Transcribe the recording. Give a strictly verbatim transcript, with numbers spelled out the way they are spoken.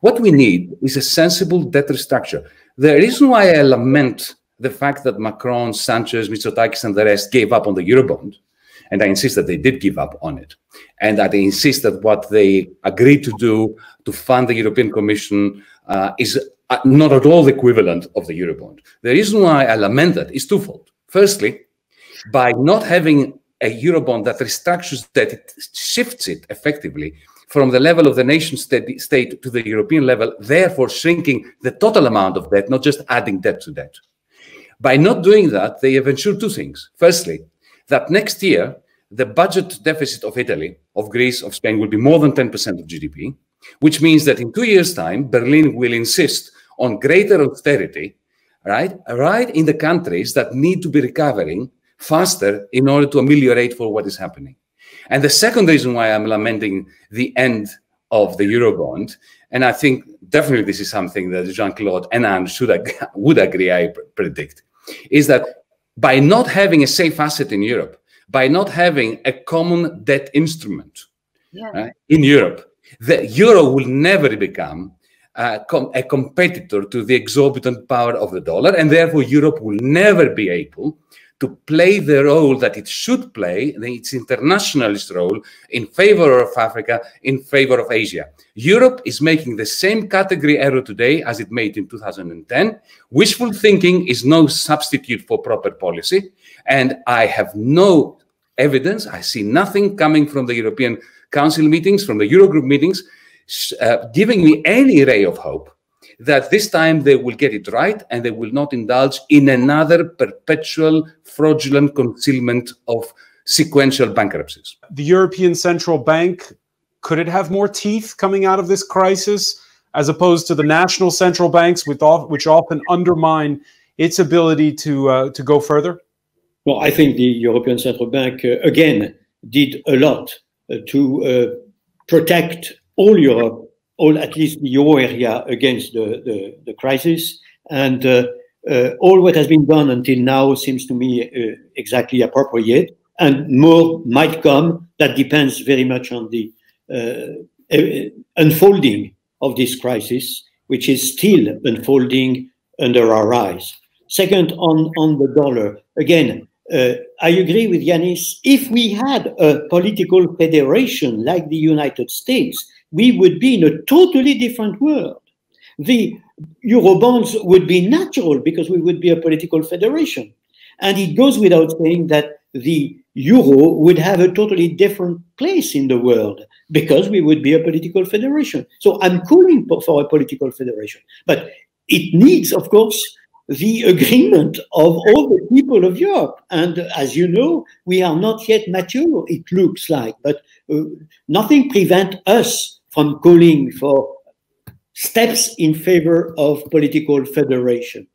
What we need is a sensible debt restructure. The reason why I lament the fact that Macron, Sanchez, Mitsotakis, and the rest gave up on the Eurobond, and I insist that they did give up on it, and that I insist that what they agreed to do to fund the European Commission uh, is not at all the equivalent of the Eurobond. The reason why I lament that is twofold. Firstly, by not having a Eurobond that restructures debt, it shifts it effectively from the level of the nation state to the European level, therefore shrinking the total amount of debt, not just adding debt to debt. By not doing that, they have ensured two things. Firstly, that next year, the budget deficit of Italy, of Greece, of Spain will be more than ten percent of G D P, which means that in two years' time, Berlin will insist on greater austerity, right, right in the countries that need to be recovering faster in order to ameliorate for what is happening. And the second reason why I'm lamenting the end of the Eurobond, and I think definitely this is something that Jean-Claude and Anne should ag would agree, I predict, is that by not having a safe asset in Europe, by not having a common debt instrument yeah. right, in Europe, the euro will never become uh, com a competitor to the exorbitant power of the dollar, and therefore Europe will never be able to play the role that it should play, its internationalist role, in favor of Africa, in favor of Asia. Europe is making the same category error today as it made in two thousand ten. Wishful thinking is no substitute for proper policy, and I have no evidence, I see nothing coming from the European Council meetings, from the Eurogroup meetings, uh, giving me any ray of hope that this time they will get it right and they will not indulge in another perpetual fraudulent concealment of sequential bankruptcies. The European Central Bank, could it have more teeth coming out of this crisis as opposed to the national central banks, with all, which often undermine its ability to, uh, to go further? Well, I think the European Central Bank, uh, again, did a lot uh, to uh, protect all Europe, all at least the euro area, against the, the, the crisis. And uh, uh, all what has been done until now seems to me uh, exactly appropriate. And more might come. That depends very much on the uh, uh, unfolding of this crisis, which is still unfolding under our eyes. Second, on, on the dollar. Again, uh, I agree with Yanis. If we had a political federation like the United States, we would be in a totally different world. The Eurobonds would be natural because we would be a political federation. And it goes without saying that the euro would have a totally different place in the world because we would be a political federation. So I'm calling for a political federation. But it needs, of course, the agreement of all the people of Europe. And as you know, we are not yet mature, it looks like. But uh, nothing prevents us from calling for steps in favor of political federation.